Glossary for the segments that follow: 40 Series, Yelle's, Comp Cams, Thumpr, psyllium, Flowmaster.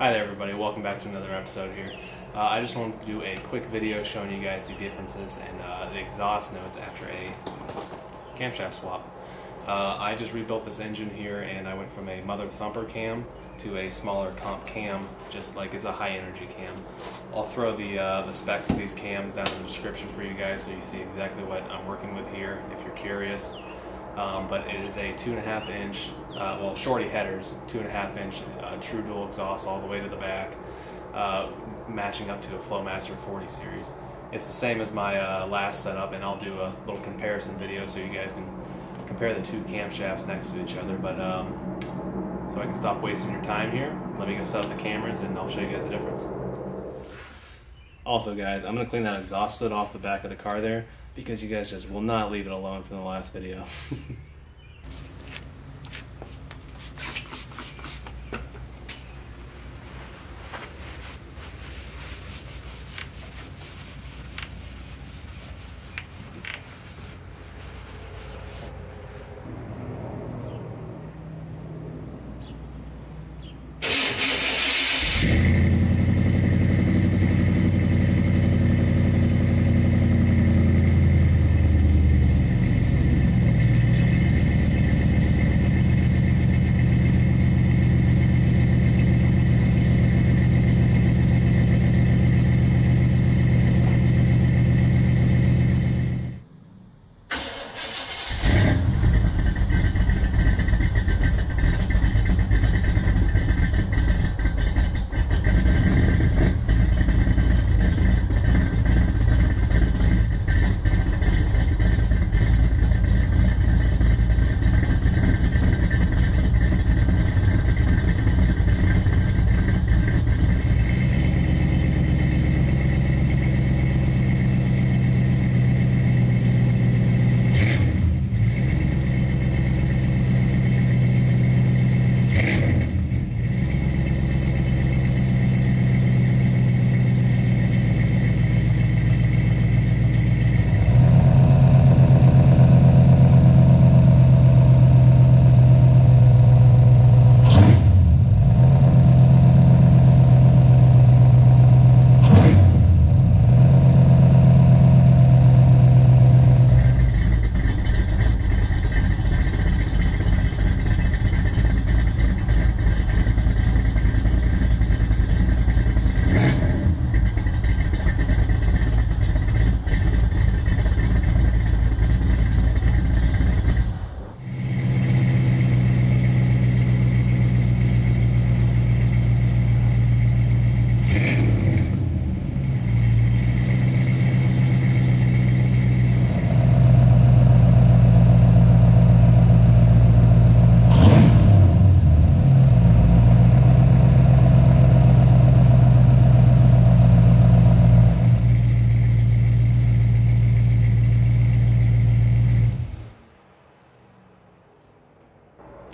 Hi there everybody, welcome back to another episode here. I just wanted to do a quick video showing you guys the differences and the exhaust notes after a camshaft swap. I just rebuilt this engine here and I went from a mother Thumpr cam to a smaller Comp cam, just like it's a high energy cam. I'll throw the specs of these cams down in the description for you guys so you see exactly what I'm working with here if you're curious. But it is a 2.5 inch, well, shorty headers, 2.5 inch true dual exhaust all the way to the back, matching up to a Flowmaster 40 series. It's the same as my last setup, and I'll do a little comparison video so you guys can compare the two camshafts next to each other. But so I can stop wasting your time here, let me go set up the cameras and I'll show you guys the difference. Also guys, I'm going to clean that exhaust hood off the back of the car there, because you guys just will not leave it alone from the last video.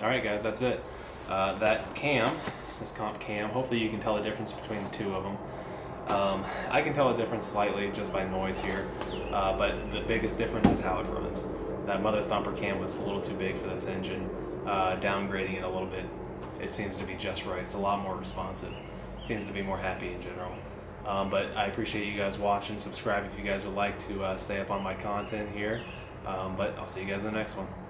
Alright guys, that's it. That cam, this Comp cam, hopefully you can tell the difference between the two of them. I can tell the difference slightly just by noise here, but the biggest difference is how it runs. That mother Thumpr cam was a little too big for this engine. Downgrading it a little bit, it seems to be just right. It's a lot more responsive. It seems to be more happy in general. But I appreciate you guys watching. Subscribe if you guys would like to stay up on my content here. But I'll see you guys in the next one.